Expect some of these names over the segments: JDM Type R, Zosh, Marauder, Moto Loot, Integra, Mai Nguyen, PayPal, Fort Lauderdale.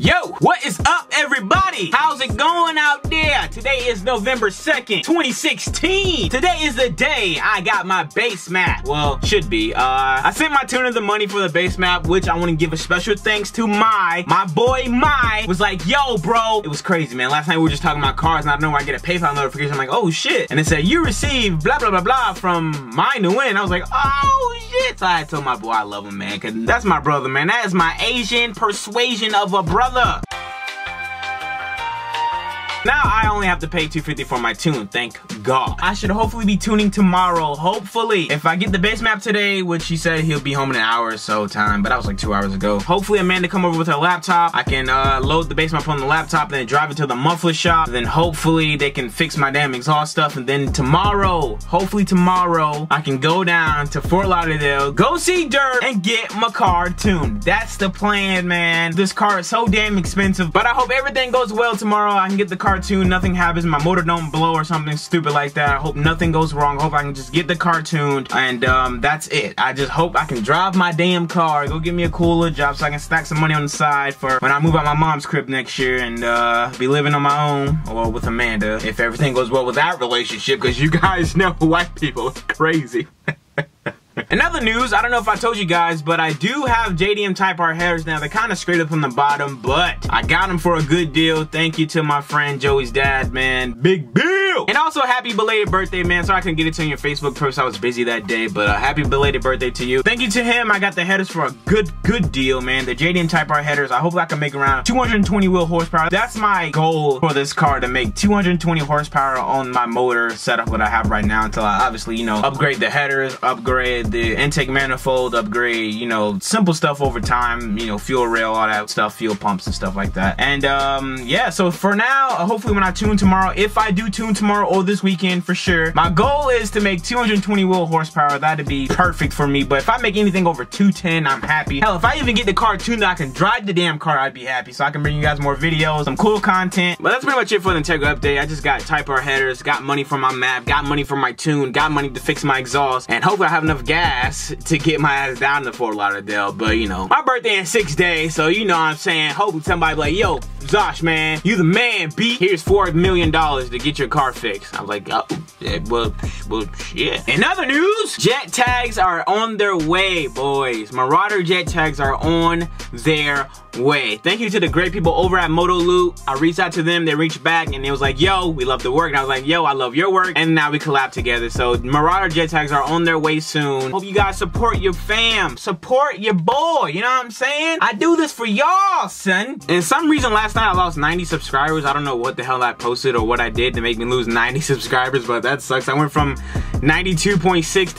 Yo, what is up everybody? How's it going out there? Today is November 2nd, 2016. Today is the day I got my base map. Well, should be. I sent my tuner the money for the base map, which I want to give a special thanks to Mai. My boy Mai was like, yo bro. It was crazy, man. Last night we were just talking about cars and I don't know where I get a PayPal notification. I'm like, oh shit. And it said, you received blah, blah, blah, blah from Mai Nguyen. I was like, oh shit. So I told my boy I love him, man. Cause that's my brother, man. That is my Asian persuasion of a brother. Now I only have to pay $2.50 for my tune, thank God. I should hopefully be tuning tomorrow, hopefully. If I get the base map today, which he said he'll be home in an hour or so time, but that was like 2 hours ago. Hopefully Amanda come over with her laptop. I can load the base map on the laptop, then drive it to the muffler shop. Then hopefully they can fix my damn exhaust stuff. And then tomorrow, hopefully tomorrow, I can go down to Fort Lauderdale, go see Dirt, and get my car tuned. That's the plan, man. This car is so damn expensive, but I hope everything goes well tomorrow. I can get the car tuned, nothing happens. My motor don't blow or something stupid like that. I hope nothing goes wrong. I hope I can just get the car tuned and that's it. I just hope I can drive my damn car, go get me a cooler job so I can stack some money on the side for when I move out my mom's crib next year and be living on my own or with Amanda if everything goes well with that relationship, because you guys know white people are crazy. In other news, I don't know if I told you guys, but I do have JDM Type R hairs now. They're kind of straight up from the bottom, but I got them for a good deal. Thank you to my friend Joey's dad, man. Big Bill! And also, happy belated birthday, man. Sorry I couldn't get it to you on your Facebook post. I was busy that day, but happy belated birthday to you. Thank you to him. I got the headers for a good deal, man. The JDM Type R headers. I hope I can make around 220 wheel horsepower. That's my goal for this car, to make 220 horsepower on my motor setup that I have right now until I obviously, you know, upgrade the headers, upgrade the intake manifold, upgrade, you know, simple stuff over time, you know, fuel rail, all that stuff, fuel pumps and stuff like that. And yeah, so for now, hopefully when I tune tomorrow, if I do tune tomorrow or this weekend for sure, my goal is to make 220 wheel horsepower. That'd be perfect for me. But if I make anything over 210, I'm happy. Hell, if I even get the car tuned, I can drive the damn car, I'd be happy. So I can bring you guys more videos, some cool content. But that's pretty much it for the Integra update. I just got Type R headers, got money for my map, got money for my tune, got money to fix my exhaust, and hopefully I have enough gas to get my ass down to Fort Lauderdale. But you know, my birthday in 6 days, so you know what I'm saying. Hoping somebody be like, yo, Zosh, man, you the man, B. Here's $4 million to get your car fixed. I'm like, oh, yeah, well, shit. In other news, jet tags are on their way, boys. Marauder jet tags are on their way. Thank you to the great people over at Moto Loot. I reached out to them, they reached back, and they was like, yo, we love the work. And I was like, yo, I love your work. And now we collab together. So Marauder jet tags are on their way soon. Hope you guys support your fam, support your boy, you know what I'm saying? I do this for y'all, son. And some reason last night I lost 90 subscribers. I don't know what the hell I posted or what I did to make me lose 90 subscribers, but that sucks. I went from 92.6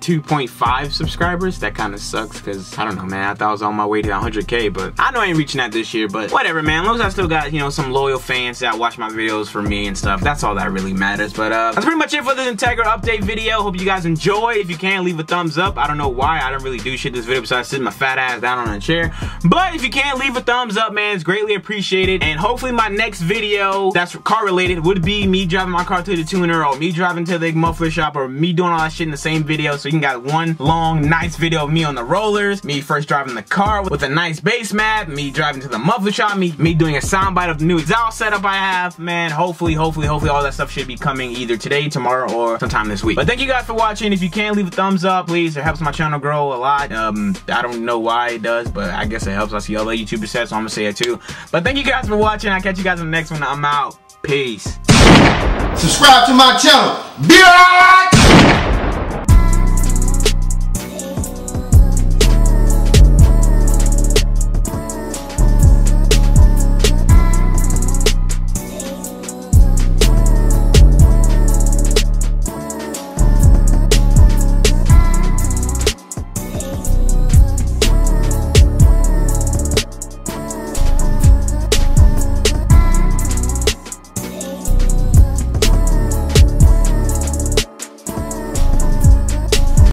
to 92.5 subscribers. That kind of sucks because, I don't know, man, I thought I was on my way to 100K, but I know I ain't reaching that this year, but whatever, man. As long as I still got, you know, some loyal fans that watch my videos for me and stuff, that's all that really matters. But that's pretty much it for this Integra update video. Hope you guys enjoy. If you can, leave a thumbs up. I don't know why I don't really do shit this video besides sitting my fat ass down on a chair, but if you can, leave a thumbs up, man. It's greatly appreciated. And hopefully my next video that's car related would be me driving my car to the tuner, or me driving to the muffler shop, or me doing all that shit in the same video. So you can got one long nice video of me on the rollers, me first driving the car with a nice base map, me driving to the muffler shop, me doing a soundbite of the new exhaust setup I have, man. Hopefully all that stuff should be coming either today, tomorrow, or sometime this week. But thank you guys for watching. If you can, leave a thumbs up, please. It helps my channel grow a lot. I don't know why it does, but I guess it helps. I see other YouTubers said, so I'm gonna say it too. But thank you guys for watching. I'll catch you guys in the next one. I'm out. Peace. Subscribe to my channel.